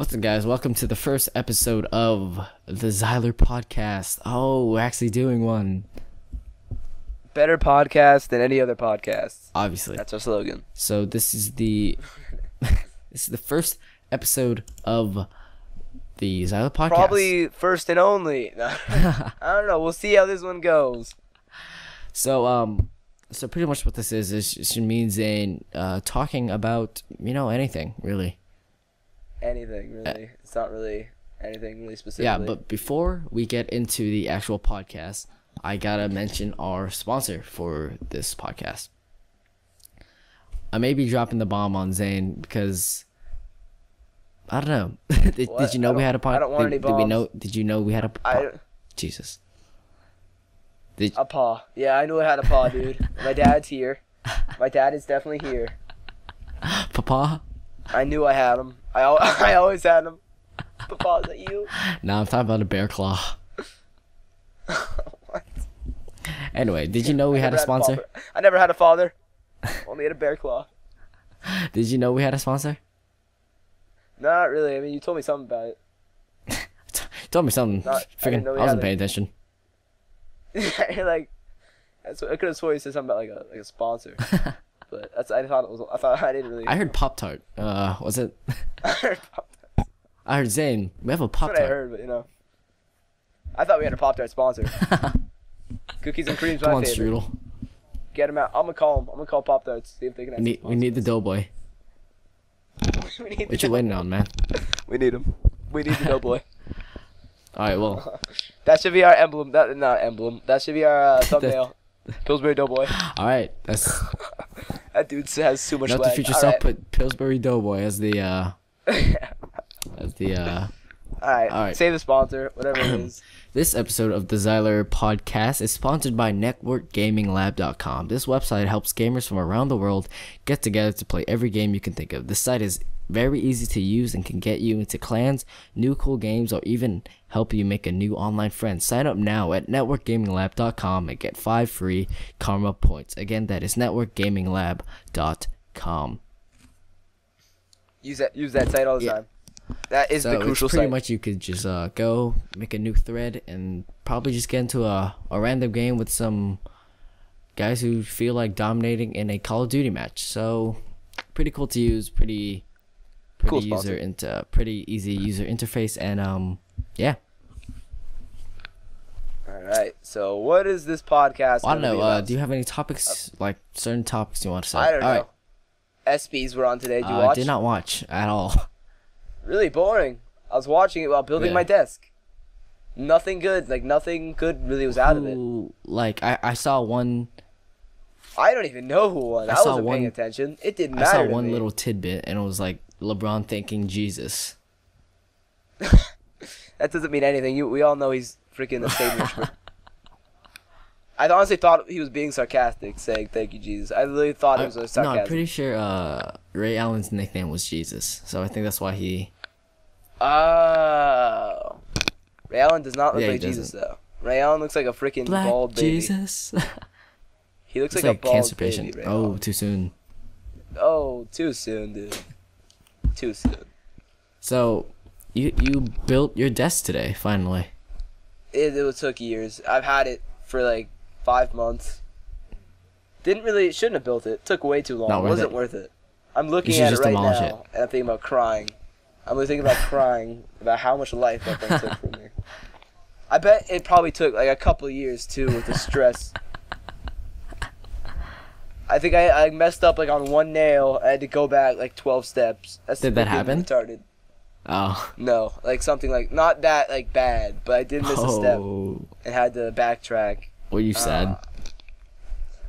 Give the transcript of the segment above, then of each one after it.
What's up, guys? Welcome to the first episode of the Zyler Podcast. Oh, we're actually doing one. Better podcast than any other podcast. Obviously. That's our slogan. So this is the first episode of the Zyler Podcast. Probably first and only. I don't know. We'll see how this one goes. So so pretty much what this is Shamin's talking about, you know, anything really. Anything really. It's not really anything really specific. Yeah, but before we get into the actual podcast, I gotta mention our sponsor for this podcast. I may be dropping the bomb on Zane because I don't know. did you know we had a podcast? I don't want any bombs. Did you know we had a podcast? Jesus. A paw. Yeah, I knew I had a paw, dude. My dad's here. My dad is definitely here. Papa? I knew I had him. I always had him. Papa, is that you? Nah, I'm talking about a bear claw. What? Anyway, did you know we had a sponsor? I never had a father. Only had a bear claw. Did you know we had a sponsor? Not really. I mean, you told me something about it. Told me something. I wasn't paying attention. You're like, that's what, I could have sworn you said something about like a sponsor. But that's, I thought I didn't really. I heard Pop-Tart. Was it? I heard Pop-Tart. I heard Zane. We have a Pop-Tart. That's what I heard, but you know, I thought we had a Pop-Tart sponsor. Cookies and cream's my favorite. Strudel. Get them out. I'm gonna call them. I'm gonna call Pop-Tarts. See if they can. We need the Doughboy. What you waiting on, man? We need him. We need the Doughboy. All right. Well, that should be our emblem. Not emblem. That should be our thumbnail. Pillsbury Doughboy. All right. That's. That dude has too much. Not to feature self, put Pillsbury Doughboy as the. As the. All right. All right. Say the sponsor, whatever it is. This episode of the Zyler Podcast is sponsored by NetworkGamingLab.com. This website helps gamers from around the world get together to play every game you can think of. This site is very easy to use and can get you into clans, new cool games, or even help you make a new online friend. Sign up now at NetworkGamingLab.com and get 5 free karma points. Again, that is NetworkGamingLab.com. Use that site all the time. That is so the crucial pretty site. Much you could just go make a new thread and probably just get into a random game with some guys who feel like dominating in a Call of Duty match. So pretty cool to use, pretty cool user into pretty easy user interface, and yeah. All right. So what is this podcast? Well, I don't know. Do you have any topics, like certain topics you want to say? I don't know. Right. ESPYs were on today. Did you watch? I did not watch at all. Really boring. I was watching it while building my desk. Nothing good. Like, nothing good really was out of it. Like, I saw one. I don't even know who won. I wasn't paying attention. It didn't matter. I saw one little tidbit, and it was like LeBron thanking Jesus. That doesn't mean anything. We all know he's freaking a Savior. I honestly thought he was being sarcastic, saying thank you, Jesus. I literally thought it was a sarcasm. No, I'm pretty sure Ray Allen's nickname was Jesus, so I think that's why he. Ray Allen does not look like Jesus though. Ray Allen looks like a freaking bald baby. Jesus. He looks like a bald cancer patient. Baby, oh, too soon. Oh, too soon, dude. Too soon. So, you built your desk today finally. It took years. I've had it for like 5 months. Shouldn't have built it. Took way too long. It wasn't worth it. I'm looking at it right now, and I'm thinking about crying. I'm really thinking about crying about how much life that thing took from me. I bet it probably took like a couple of years too with the stress. I think I messed up like on one nail. I had to go back like 12 steps. Did that happen? Retarded. Oh. No, like something like not that like bad, but I did miss a step and had to backtrack. Were you sad?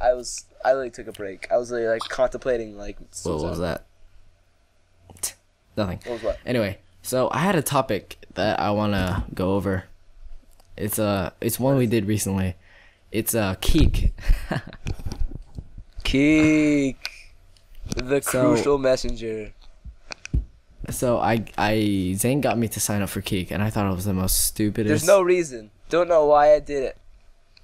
I really took a break. I was really like contemplating like. What was that? Nothing. What was what? Anyway, so I had a topic that I wanna go over. It's one we did recently. It's Keek. Keek, the crucial messenger. So Zane got me to sign up for Keek, and I thought it was the most stupidest. There's no reason. Don't know why I did it.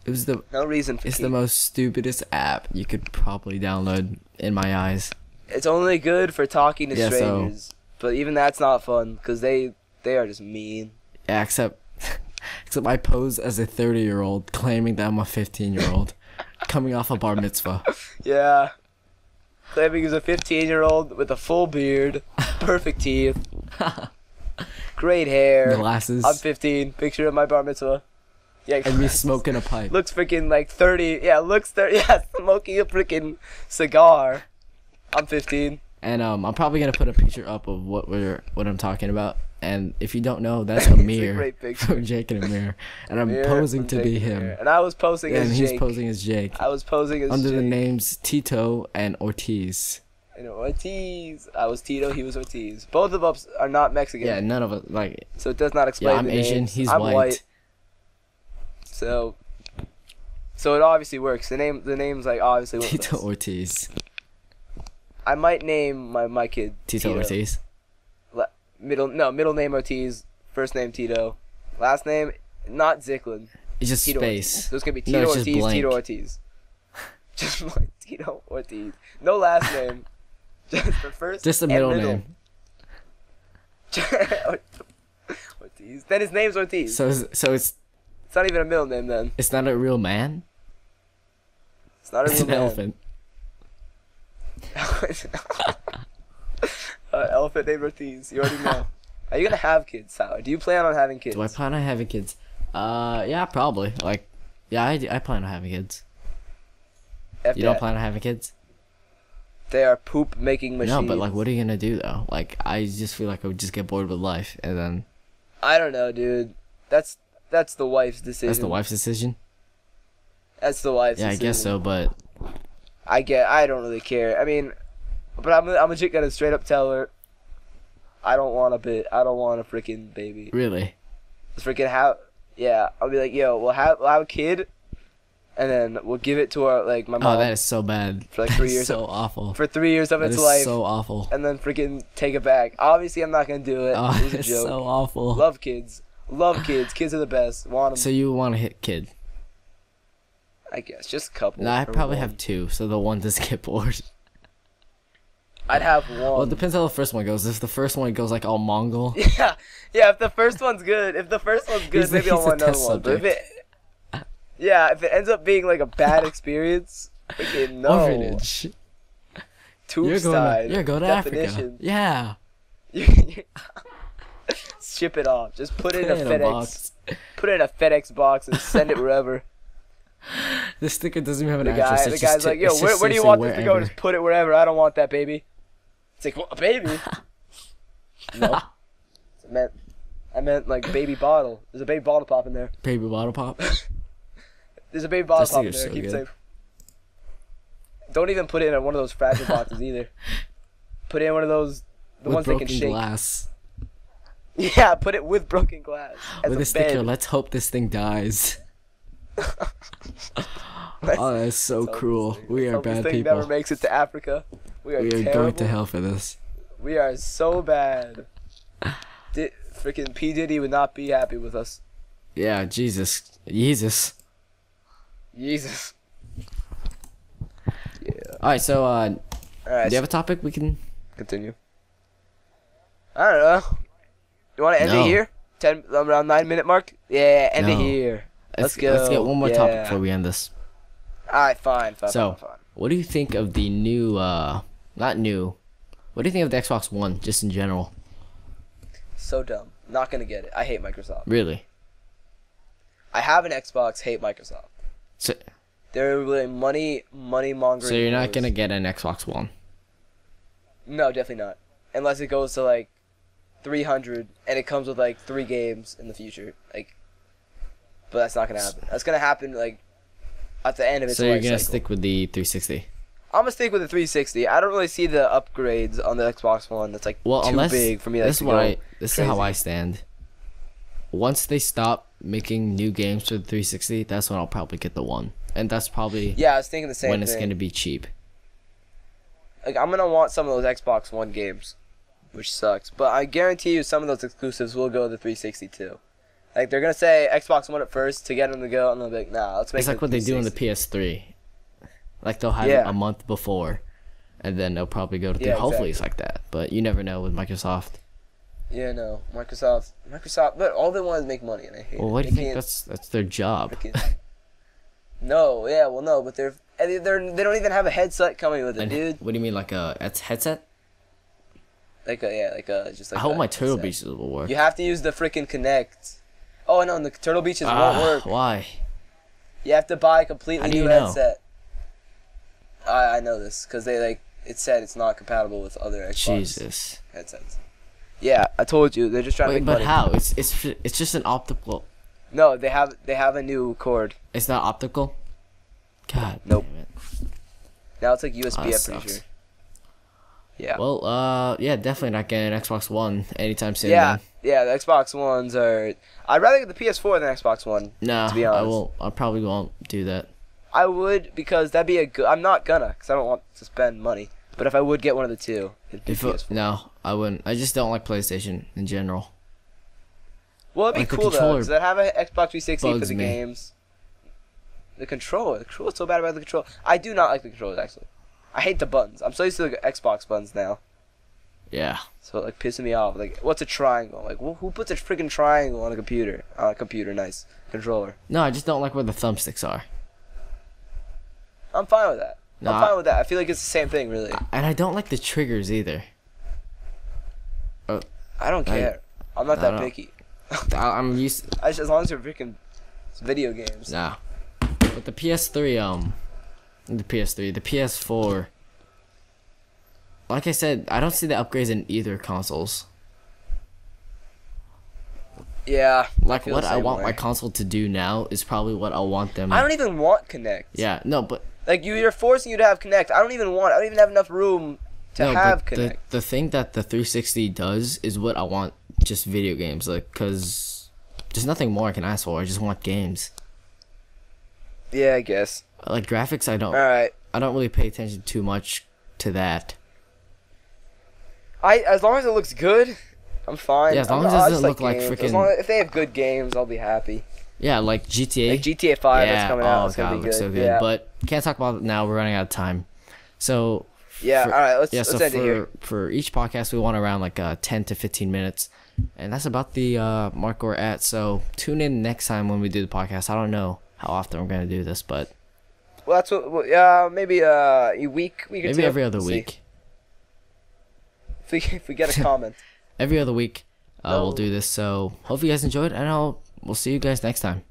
It was the no reason. For it's Keek. The most stupidest app you could probably download in my eyes. It's only good for talking to strangers. So But even that's not fun because they are just mean. Yeah, except I pose as a 30-year-old claiming that I'm a 15-year-old coming off a bar mitzvah. Yeah. Claiming he's a 15-year-old with a full beard, perfect teeth, great hair, glasses. I'm 15. Picture of my bar mitzvah. Yeah, and me smoking a pipe. Looks freaking like 30. Yeah, looks 30. Yeah, smoking a freaking cigar. I'm 15. And I'm probably gonna put a picture up of what I'm talking about. And if you don't know, that's Amir from Jake and Amir. And I'm posing to be him. And I was posing as Jake. And he's posing as Jake. I was posing as Jake. Under the names Tito and Ortiz. And Ortiz. I was Tito, he was Ortiz. Both of us are not Mexican. Yeah, none of us. Like, so it does not explain. Yeah, I'm Asian, he's white. So it obviously works. The name's like obviously works. Tito Ortiz. I might name my kid Tito Ortiz. Middle name Ortiz, first name Tito, last name not Zicklin. It's just Tito space. Ortiz. So it's gonna be Tito Ortiz, Tito Ortiz. Just like Tito Ortiz. No last name. Just the first. Just the middle name. Ortiz. Then his name's Ortiz. So it's not even a middle name then. It's not a real man. It's not a real man. It's an elephant. Elephant named Ortiz. You already know. Are you gonna have kids, Tyler? Do you plan on having kids? Do I plan on having kids? Yeah, probably. Like, yeah, I plan on having kids. You don't plan on having kids? They are poop-making machines. No, but like, what are you gonna do though? Like, I just feel like I would just get bored with life, and then. I don't know, dude. That's the wife's decision. That's the wife's decision. That's the wife's. Yeah, decision. I guess so, but. I don't really care. I mean. But I'm legit gonna straight up tell her, I don't want a freaking baby. Really? Yeah, I'll be like, yo, we'll have a kid, and then we'll give it to our my mom. Oh, that is so bad. For like 3 years. So awful. For 3 years of its life. That is so awful. And then freaking take it back. Obviously, I'm not gonna do it. Oh, it's a joke. So awful. Love kids. Love kids. Kids are the best. Want them. So you want to hit kid? I guess just a couple. No, I probably have two. So the one does get bored. I'd have one. Well, it depends how the first one goes. If the first one goes like all Mongol. Yeah. If the first one's good, maybe I'll want another one. But if it ends up being like a bad experience, okay, no. Orphanage. You're going to Africa. Yeah. Ship it off. Just put it in a FedEx box and send it wherever. The sticker doesn't even have an address. The guy's like, yo, where do you want this to go? Just put it wherever. I don't want that baby. It's like, well, a baby? No. I meant like baby bottle. There's a baby bottle pop in there. Baby bottle pop? There's a baby bottle pop in there. Keep it safe. Don't even put it in one of those fragile boxes either. Put it in one of those, the ones that can shake. With broken glass. Yeah, put it with broken glass. With a sticker, let's hope this thing dies. Oh, that's so cruel. We are bad people. Never makes it to Africa. We are going to hell for this. We are so bad. Freaking P Diddy would not be happy with us. Yeah, Jesus. Yeah. All right, so do you have a topic we can continue? I don't know. You want to end it here? Around 9-minute mark. Yeah, end it here. Let's get one more topic before we end this. Alright, fine. So, what do you think of the new, what do you think of the Xbox One, just in general? So dumb. Not gonna get it. I hate Microsoft. Really? I have an Xbox, hate Microsoft. So, they're really money mongering. So you're not gonna get an Xbox One? No, definitely not. Unless it goes to, like, 300, and it comes with, like, 3 games in the future. Like... But that's not gonna happen. That's gonna happen like at the end of its life cycle. So you're gonna stick with the 360. I'm gonna stick with the 360. I don't really see the upgrades on the Xbox One. That's like too big for me. This is how I stand. Once they stop making new games for the 360, that's when I'll probably get the one. And that's probably I was thinking the same thing. When it's gonna be cheap. Like I'm gonna want some of those Xbox One games, which sucks. But I guarantee you, some of those exclusives will go to the 360 too. Like, they're going to say Xbox One at first to get them to go, and they'll be like, nah, let's make it. It's like what they do on the PS3. Like, they'll have it a month before. and then they'll probably go to through. Yeah, exactly. Hopefully it's like that, but you never know with Microsoft. Yeah, no, Microsoft, but all they want is make money, and I hate it. Well, what do you think? That's their job. No, yeah, well, no, but they don't even have a headset coming with it, dude. What do you mean, like a headset? Like a, yeah, like a, just like I hope my Turtle Beach will work. You have to use the freaking Kinect. Oh, no, and the Turtle Beaches won't work. Why? You have to buy a completely new headset. I know this, because they, like, it said it's not compatible with other Xbox headsets. Yeah, I told you, they're just trying to make money. But how? It's just an optical. No, they have a new cord. It's not optical? God. Nope. Damn it. Now it's like USB, I'm pretty sure. Yeah. Well, yeah, definitely not getting an Xbox One anytime soon. Yeah, man. Yeah, the Xbox Ones are. I'd rather get the PS4 than the Xbox One. No, to be honest. I probably won't do that. I would, because that'd be a good. I'm not gonna, because I don't want to spend money. But if I would get one of the two, it'd be PS4. No, I wouldn't. I just don't like PlayStation in general. Well, it'd be like cool though, because I'd have an Xbox 360 for the games. The controller, so bad about the controller. I do not like the controllers, actually. I hate the buttons. I'm so used to the Xbox buttons now. Yeah. So it, like, pissing me off. Like, what's a triangle? Like, who puts a freaking triangle on a computer? Nice controller. No, I just don't like where the thumbsticks are. I'm fine with that. No, I'm fine with that. I feel like it's the same thing, really. And I don't like the triggers either. I don't care. I'm not that picky. I'm used. As long as you're freaking video games. Nah. But the PS3, the PS4. Like I said, I don't see the upgrades in either consoles. Yeah. Like, what I want my console to do now is probably what I want them. I don't even want Kinect. Yeah, no, but like you're forcing you to have Kinect. I don't even have enough room to have Kinect. The thing that the 360 does is what I want. Just video games, like, cause there's nothing more I can ask for. I just want games. Yeah, I guess. Like graphics, I don't. All right. I don't really pay attention too much to that. As long as it looks good, I'm fine. Yeah, as long as it doesn't look like freaking. As long as, if they have good games, I'll be happy. Yeah, like GTA. Like GTA 5 that's coming out. It's gonna be good. So good. Yeah. But can't talk about it now. We're running out of time. So. Yeah, all right, let's end it here. For each podcast, we want around like 10 to 15 minutes, and that's about the mark we're at. So tune in next time when we do the podcast. I don't know how often we're going to do this, but... Well, that's what... Yeah, maybe a week. Maybe every other week. If we get a comment. Every other week, we'll do this. So hope you guys enjoyed, and we'll see you guys next time.